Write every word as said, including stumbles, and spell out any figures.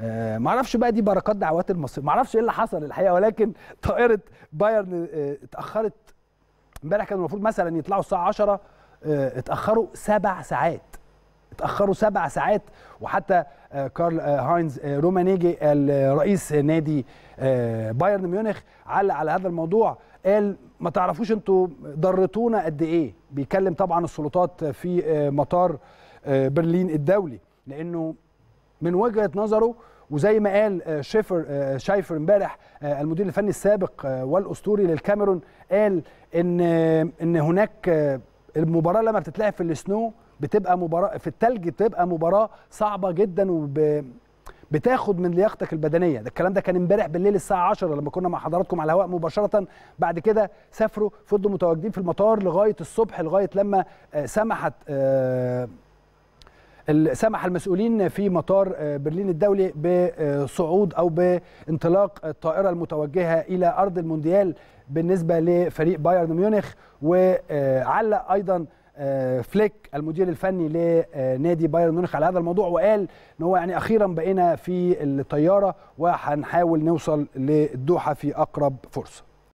آه ما اعرفش بقى دي بركات دعوات المصري، ما اعرفش ايه اللي حصل الحقيقه، ولكن طائره بايرن آه اتاخرت امبارح. كانوا المفروض مثلا يطلعوا الساعه عشرة، آه اتاخروا سبع ساعات اتاخروا سبع ساعات وحتى آه كارل آه هاينز آه رومانيجي الرئيس نادي آه بايرن ميونخ علق على هذا الموضوع، قال ما تعرفوش انتوا ضرتونا قد ايه. بيكلم طبعا السلطات في آه مطار آه برلين الدولي، لانه من وجهة نظره وزي ما قال شيفر شايفر امبارح المدير الفني السابق والاسطوري للكاميرون، قال ان ان هناك المباراه لما بتتلعب في السنو بتبقى مباراه في الثلج، بتبقى مباراه صعبه جدا وبتاخد من لياقتك البدنيه. ده الكلام ده كان امبارح بالليل الساعه عشرة لما كنا مع حضراتكم على الهواء مباشره. بعد كده سافروا، فضلوا متواجدين في المطار لغايه الصبح، لغايه لما سمحت سمح المسؤولين في مطار برلين الدولي بصعود أو بانطلاق الطائرة المتوجهة إلى أرض المونديال بالنسبة لفريق بايرن ميونخ. وعلق أيضا فليك المدير الفني لنادي بايرن ميونخ على هذا الموضوع، وقال إن هو يعني أخيرا بقينا في الطيارة وهنحاول نوصل للدوحة في أقرب فرصة.